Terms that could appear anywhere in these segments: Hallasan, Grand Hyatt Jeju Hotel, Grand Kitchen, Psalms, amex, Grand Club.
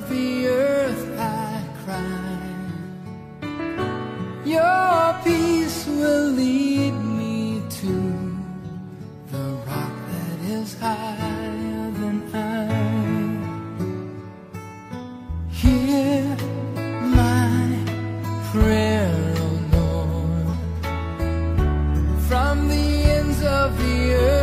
of the earth I cry. Your peace will lead me to the rock that is higher than I. Hear my prayer, O Lord. From the ends of the earth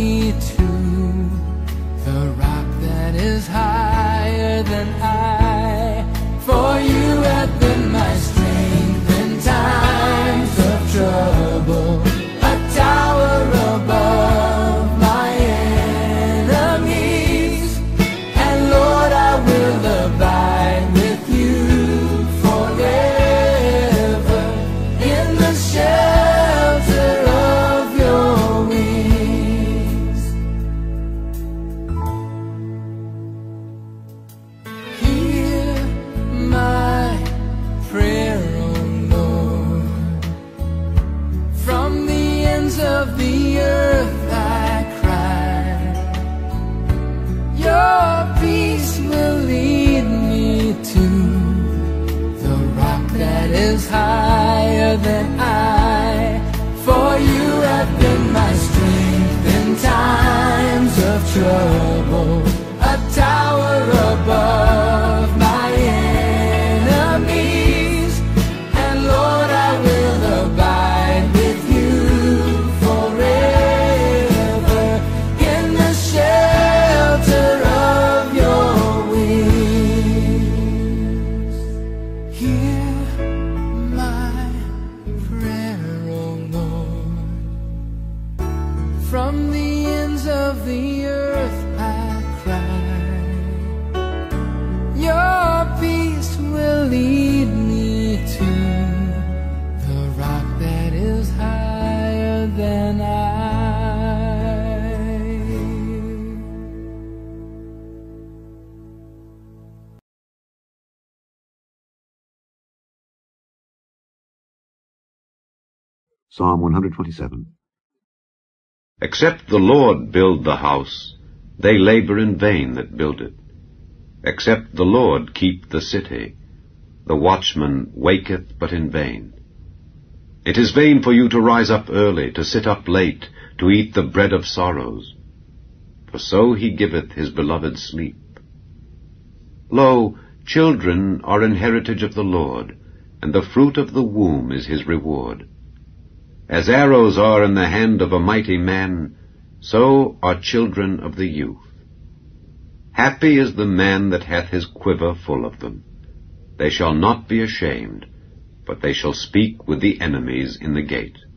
higher than I, for you have been my strength in times of trouble, a tower above my enemies, and Lord, I will abide with you forever in the shelter of your wings. Of the earth I cry. Your peace will lead me to the rock that is higher than I, for you have been my strength in times of trouble, a tower above my enemies, and Lord, I will abide with you from the ends of the earth. Psalm 127. Except the Lord build the house, they labor in vain that build it. Except the Lord keep the city, the watchman waketh but in vain. It is vain for you to rise up early, to sit up late, to eat the bread of sorrows. For so he giveth his beloved sleep. Lo, children are an heritage of the Lord, and the fruit of the womb is his reward. As arrows are in the hand of a mighty man, so are children of the youth. Happy is the man that hath his quiver full of them. They shall not be ashamed, but they shall speak with the enemies in the gate.